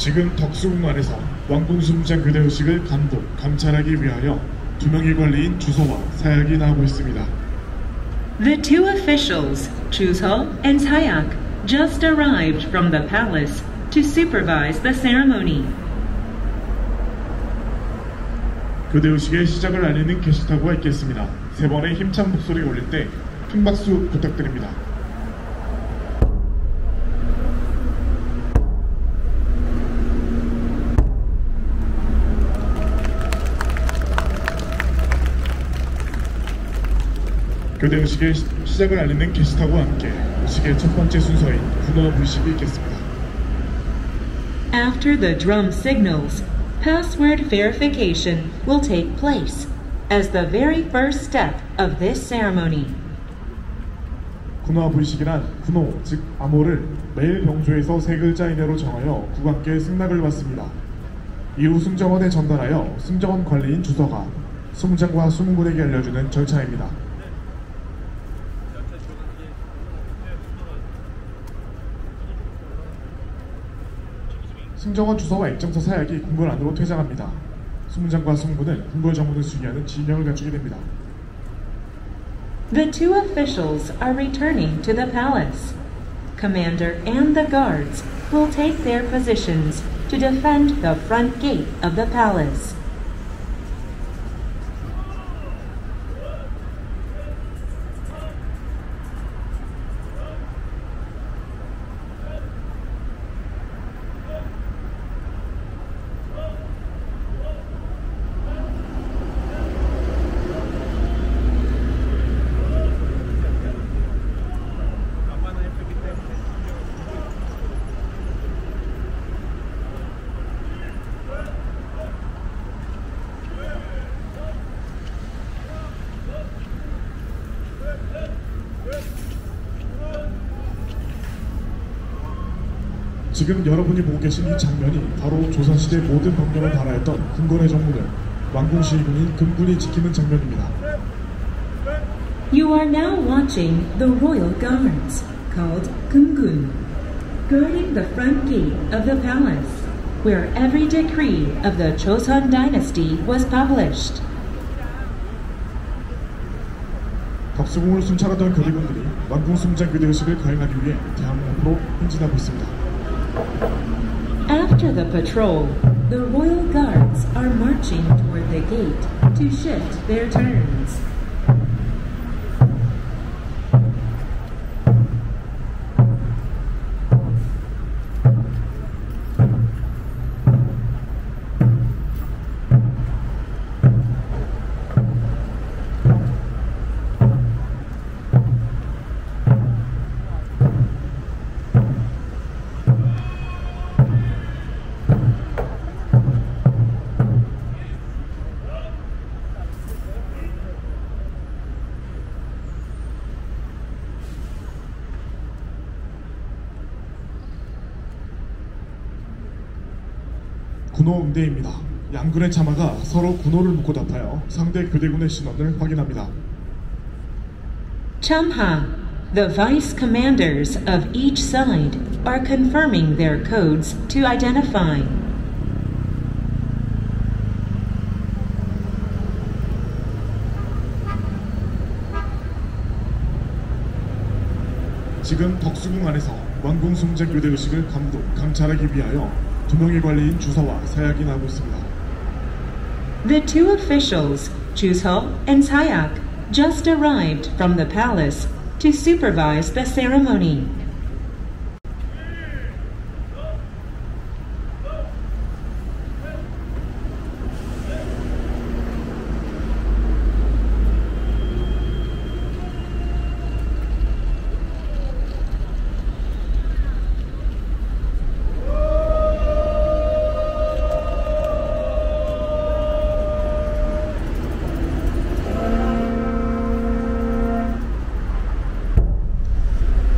지금 덕수궁 안에서 왕궁수무장 그대의식을 감독, 감찰하기 위하여 두 명의 관리인 주서와 사약이 나오고 있습니다. The two officials, Chuseol and Sayak, just arrived from the palace to supervise the ceremony. 그대의식의 시작을 알리는 게시타구가 있겠습니다. 세 번의 힘찬 목소리 올릴 때 큰 박수 부탁드립니다. 교대의식의 시작을 알리는 게시타구와 함께 의식의 첫 번째 순서인 군화 불식이 있겠습니다. After the drum signals, password verification will take place as the very first step of this ceremony. 군화 불식이란 군호, 즉 암호를 매일 병조에서 세 글자 이내로 정하여 국왕께 승낙을 받습니다. 이후 승정원에 전달하여 승정원 관리인 주서가 수무장과 수무군에게 알려주는 절차입니다. 승정원 주서와 입장서 사약이 궁궐 안으로 퇴장합니다. 수문장과 수문군은 궁궐 정문을 수리하는 지명을 갖추게 됩니다. The two officials are returning to the palace. Commander and the guards will take their positions to defend the front gate of the palace. 지금 여러분이 보고 계신 이 장면이 바로 조선시대 모든 병력을 달아했던 궁궐의 정문을 왕궁 시위군인 금군이 지키는 장면입니다. You are now watching the royal guards called 금군 guarding the front gate of the palace where every decree of the Joseon dynasty was published. 덕수궁을 순찰하던 교대군들이 왕궁수무장 교대의식을 거행하기 위해 대한문 앞으로 행진하고 있습니다. After the patrol, the royal guards are marching toward the gate to shift their turns. 군호 음대입니다. 양군의 차마가 서로 군호를 묶고 답하여 상대 교대군의 신원을 확인합니다. Chamha, the vice commanders of each side are confirming their codes to identify. 지금 덕수궁 안에서 왕궁 수무장 교대 의식을 감독, 감찰하기 위하여 두 명의 관리인 주서와 사약이 나오고 있습니다. The two officials, Chuseol and Sayak, just arrived from the palace to supervise the ceremony.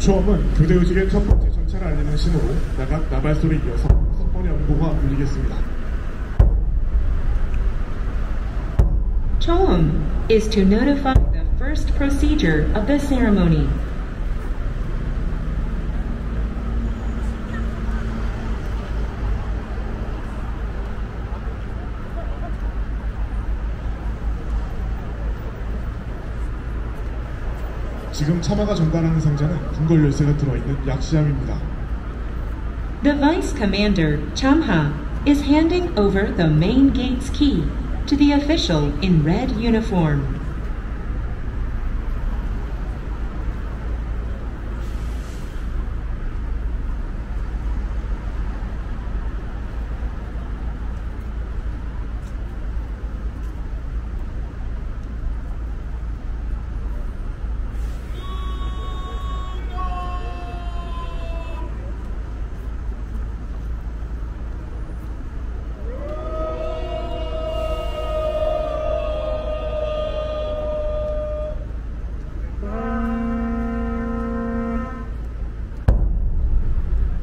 초음은 교대의식의 첫 번째 절차를 알리는 신호로 나각 나발소리에 이어서 5번의 연보가 울리겠습니다. Choum is to notify the first procedure of the ceremony. 지금 차마가 전관하는 상자는 궁궐 열쇠가 들어있는 약시함입니다. The vice commander, Chamha, is handing over the main gate's key to the official in red uniform.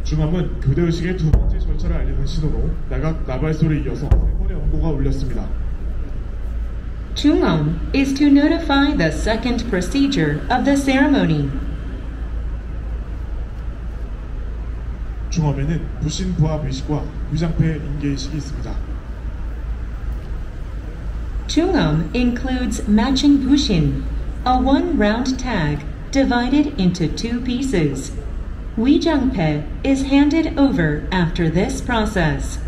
중암은 교대의식의 두 번째 절차를 알리는 신호로 나각 나발소를 이어서 세 번의 엄고가 울렸습니다. Chungam is to notify the second procedure of the ceremony. 중암에는 부신 부합 의식과 위장패 인계 의식이 있습니다. Chungam includes matching pushin, a one-round tag divided into two pieces. Wei Jiangpei is handed over after this process.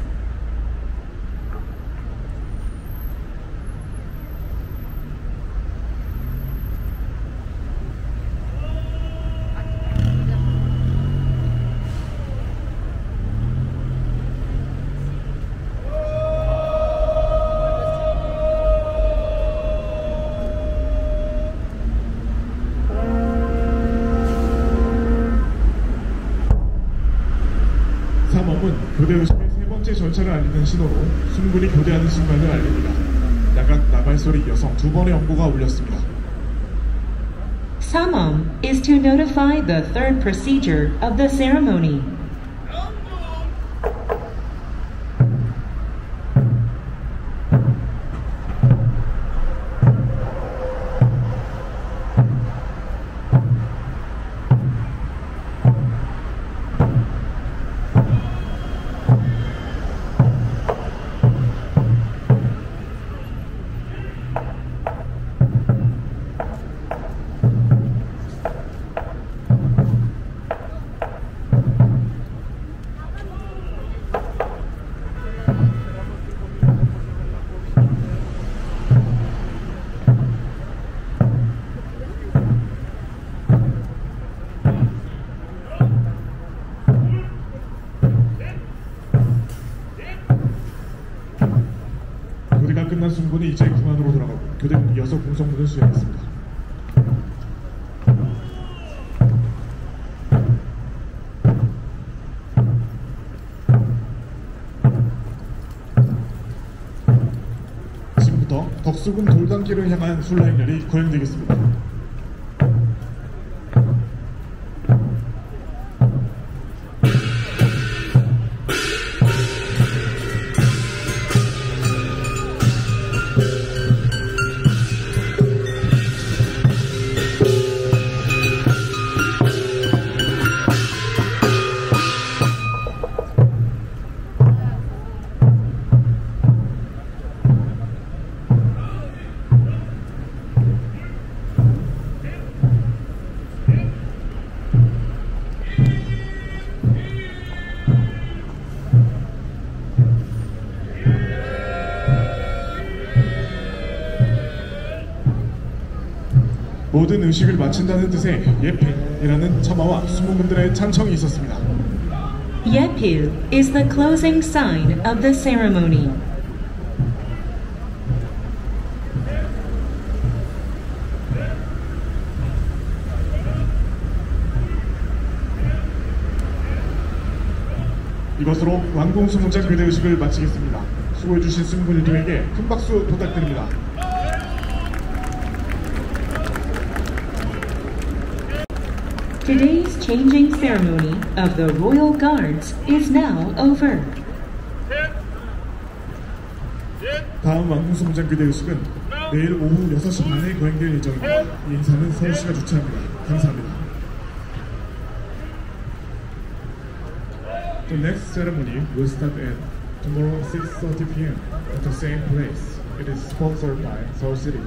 교대의식의 세 번째 절차를 알리는 신호로 순군이 교대하는 순간을 알립니다. 나각 나발소리 이어서 두 번의 엄고가 울렸습니다. Samam is to notify the third procedure of the ceremony. 끝난 순군이 이제 궁안으로 돌아가고 교대는 이어서 공성문을 수행했습니다. 지금부터 덕수궁 돌담길을 향한 순례행렬이 거행되겠습니다. 모든 의식을 마친다는 뜻의 예필이라는 차마와 순문군들의 찬청이 있었습니다. Yeppe is the closing sign of the ceremony. 이것으로 왕궁수무장 교대의식을 마치겠습니다. 수고해주신 순문군들에게 큰 박수 부탁드립니다. Today's changing ceremony of the Royal Guards is now over. 다음 왕궁수무장 교대의식은 내일 오후 6시 반에 거행될 예정입니다. 이 행사는 서울시가 주최합니다. 감사합니다. The next ceremony will start at tomorrow 6:30 p.m. at the same place. It is sponsored by Seoul City.